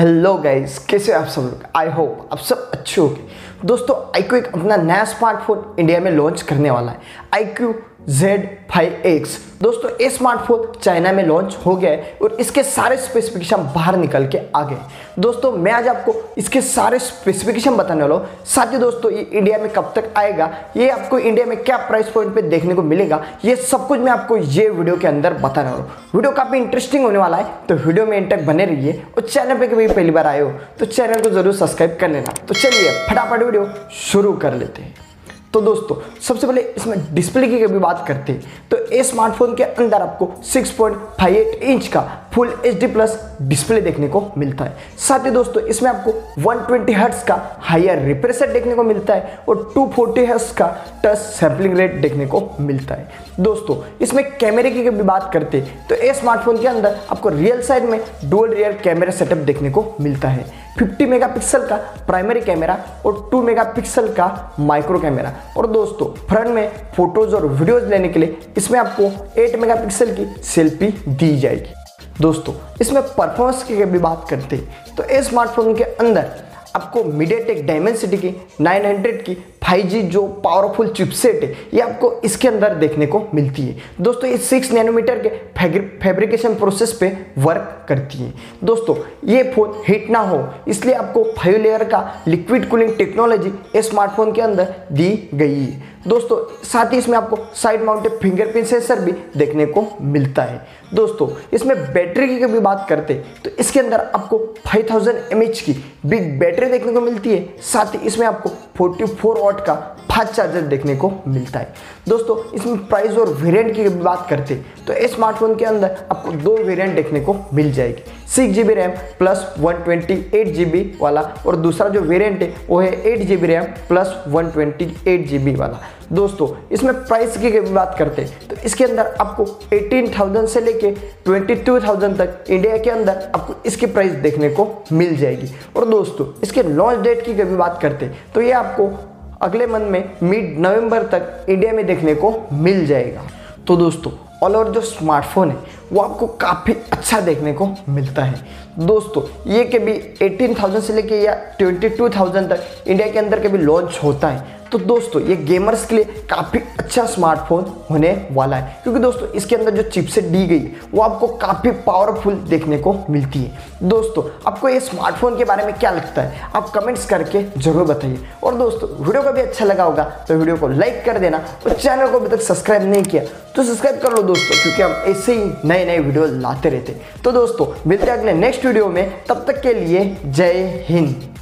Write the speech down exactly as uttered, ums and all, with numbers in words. Hello guys, कैसे आप सब लोग। आई होप आप सब अच्छे होंगे। दोस्तों, iQOO एक अपना नया स्मार्टफोन इंडिया में लॉन्च करने वाला है, iQOO Z फाइव एक्स। दोस्तों, ये स्मार्टफोन चाइना में लॉन्च हो गया है और इसके सारे स्पेसिफिकेशन बाहर निकल के आ गए। दोस्तों, मैं आज आपको इसके सारे स्पेसिफिकेशन बताने वाला हूँ। साथ ही दोस्तों, ये इंडिया में कब तक आएगा, ये आपको इंडिया में क्या प्राइस पॉइंट पे देखने को मिलेगा, ये सब कुछ मैं आपको ये वीडियो के अंदर बताने वाला हूँ। वीडियो काफ़ी इंटरेस्टिंग होने वाला है, तो वीडियो में इंटरेक्ट बने रहिए। और चैनल पर कभी पहली बार आए हो तो चैनल को जरूर सब्सक्राइब कर लेना। तो चलिए फटाफट वीडियो शुरू कर लेते हैं। तो दोस्तों, सबसे पहले इसमें डिस्प्ले की कभी बात करते हैं तो ये स्मार्टफोन के अंदर आपको six point five eight inch का full H D plus display देखने को मिलता है। साथ ही दोस्तों, इसमें आपको वन ट्वेंटी हर्ट्ज का हायर रिफ्रेश रेट देखने को मिलता है और टू फोर्टी हर्ट्ज का टच सैंपलिंग रेट देखने को मिलता है। दोस्तों, इसमें कैमरे की कभी बात करते तो ये स्मार्टफोन के अंदर आपको रियल साइड में डुअल रियर कैमरा सेटअप देखने को मिलता है। फिफ्टी मेगापिक्सल का प्राइमरी कैमरा और टू मेगापिक्सल का माइक्रो कैमरा। और दोस्तों, फ्रंट में फोटोज और वीडियोज लेने के लिए इसमें आपको एट मेगापिक्सल की सेल्फी दी जाएगी। दोस्तों, इसमें परफॉर्मेंस की भी बात करते हैं तो इस स्मार्टफोन के अंदर आपको MediaTek Dimensity की नाइन हंड्रेड की फाइव जी जो पावरफुल चिपसेट है, ये आपको इसके अंदर देखने को मिलती है। दोस्तों, ये सिक्स नैनोमीटर के फैब्रिकेशन प्रोसेस पे वर्क करती है। दोस्तों, ये फ़ोन हीट ना हो इसलिए आपको फाइव लेयर का लिक्विड कूलिंग टेक्नोलॉजी इस स्मार्टफोन के अंदर दी गई है। दोस्तों, साथ ही इसमें आपको साइड माउंटेड फिंगरप्रिंट सेंसर भी देखने को मिलता है। दोस्तों, इसमें बैटरी की कभी बात करते तो इसके अंदर आपको फाइव थाउजेंड एम एच की बिग बैटरी देखने को मिलती है। साथ ही इसमें आपको फोर्टी फोर वॉट का फास्ट चार्जर देखने को मिलता है। दोस्तों, इसमें प्राइस और वेरिएंट की बात करते तो इस स्मार्टफोन के अंदर आपको दो वेरिएंट देखने को मिल जाएगी, six G B RAM plus one twenty eight G B वाला और दूसरा जो वेरिएंट है वो है eight G B RAM plus one twenty eight G B वाला। दोस्तों, इसमें प्राइस की बात करते तो इसके अंदर आपको अठारह हज़ार से लेके बाईस हज़ार तक इंडिया के अंदर आपको इसकी प्राइस देखने को मिल जाएगी। और दोस्तों, इसके लॉन्च डेट की कभी बात करते तो ये आपको अगले मंथ में मिड नवंबर तक इंडिया में देखने को मिल जाएगा। तो दोस्तों, ऑल ओवर जो स्मार्टफोन है वो आपको काफ़ी अच्छा देखने को मिलता है। दोस्तों, ये कभी अठारह हज़ार से लेके या बाईस हज़ार तक इंडिया के अंदर कभी लॉन्च होता है। तो दोस्तों, ये गेमर्स के लिए काफ़ी अच्छा स्मार्टफोन होने वाला है, क्योंकि दोस्तों इसके अंदर जो चिपसेट दी गई वो आपको काफ़ी पावरफुल देखने को मिलती है। दोस्तों, आपको ये स्मार्टफोन के बारे में क्या लगता है, आप कमेंट्स करके जरूर बताइए। और दोस्तों, वीडियो को भी अच्छा लगा होगा तो वीडियो को लाइक कर देना और चैनल को अभी तक सब्सक्राइब नहीं किया तो सब्सक्राइब कर लो दोस्तों, क्योंकि हम ऐसे ही नए नए वीडियो लाते रहते हैं। तो दोस्तों, मिलते हैं अगले नेक्स्ट वीडियो में, तब तक के लिए जय हिंद।